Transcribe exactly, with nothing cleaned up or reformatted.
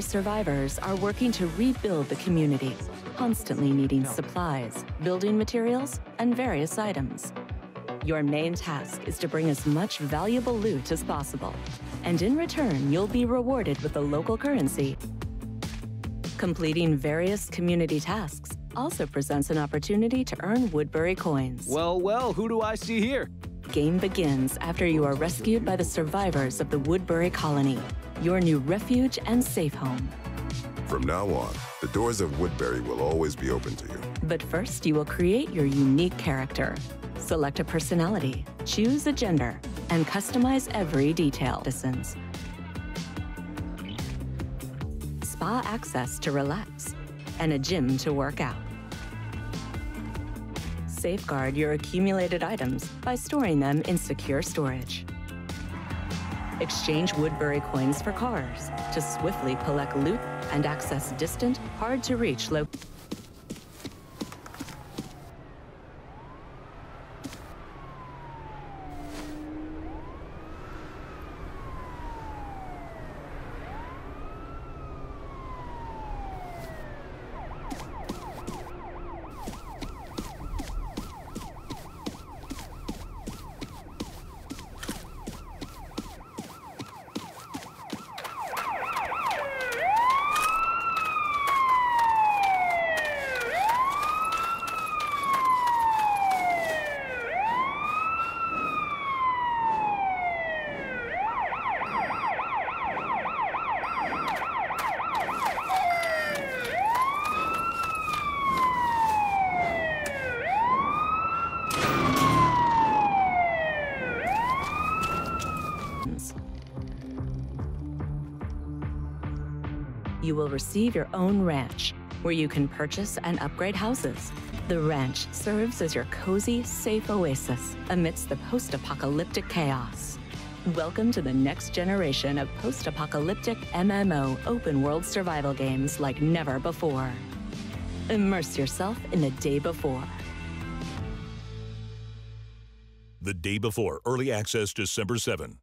Survivors are working to rebuild the community, constantly needing supplies, building materials, and various items. Your main task is to bring as much valuable loot as possible, and in return, you'll be rewarded with the local currency. Completing various community tasks also presents an opportunity to earn Woodbury coins. Well, well, who do I see here? Game begins after you are rescued by the survivors of the Woodbury colony, your new refuge and safe home. From now on, the doors of Woodbury will always be open to you. But first, you will create your unique character. Select a personality, choose a gender, and customize every detail. Spa access to relax, and a gym to work out. Safeguard your accumulated items by storing them in secure storage. Exchange Woodbury coins for cars to swiftly collect loot and access distant, hard-to-reach locations. You will receive your own ranch, where you can purchase and upgrade houses. The ranch serves as your cozy, safe oasis amidst the post-apocalyptic chaos. Welcome to the next generation of post-apocalyptic M M O open-world survival games like never before. Immerse yourself in The Day Before. The Day Before, early access December seventh.